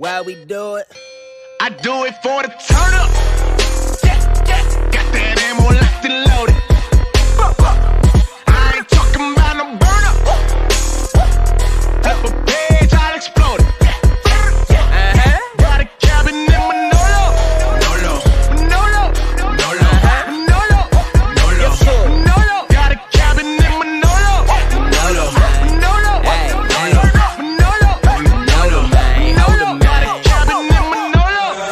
Why we do it? I do it for the turn up. Yeah, yeah. Got that ammo locked and loaded. I ain't talking about no burn up. Up a page, I'll explode it. Got a cabin in Manolo. Manolo. Manolo. Manolo. Manolo. Manolo. Got a cabin in Manolo. Manolo. Manolo. Manolo. Manolo. Got a cabin in Manolo.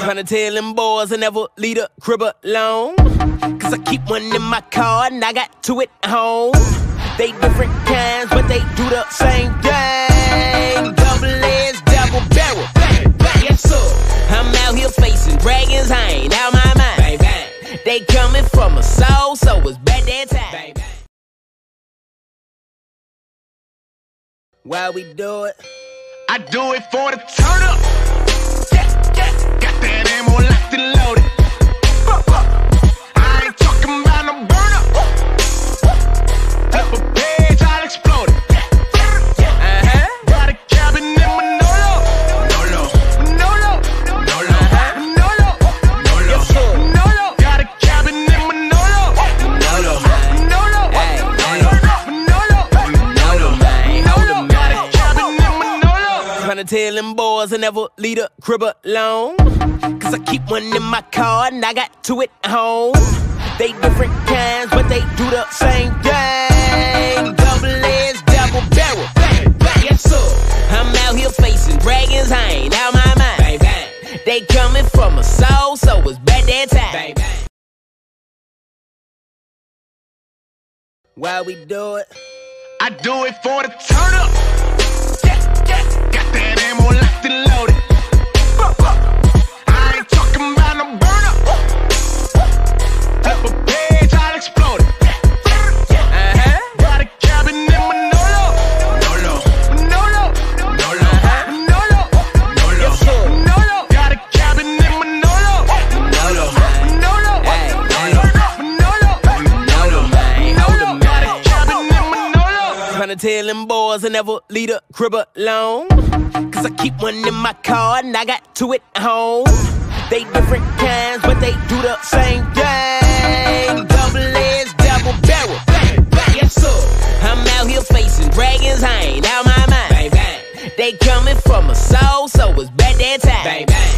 Tryna tell them boys I never leave the crib alone. Cause I keep one in my car and I got two at home. They different kinds, but they do the same thing. Double edge, double barrel. Bang, bang, yes, sir. I'm out here facing dragons, I ain't out my mind. Bang, bang. They coming from a soul, so it's back that time. Bang, bang. Why we do it? I do it for the turn up. Yeah, yeah. Got that ammo locked and loaded. Tell them boys I never leave the crib alone. Cause I keep one in my car and I got two at home. They different kinds, but they do the same thing. Double edge, double barrel. Bang, bang, yes, sir. I'm out here facing dragons, I ain't out my mind. Bang, bang. They coming from a soul, so it's back that time. Bang, bang. Why we do it? I do it for the turn up. Tell them boys I never leave the crib alone. Cause I keep one in my car and I got two at home. They different kinds, but they do the same thing. Double edge, double barrel. Bang, bang, yes, sir. I'm out here facing dragons, I ain't out my mind. Bang, bang. They coming from a soul, so it's back that time. Bang, bang.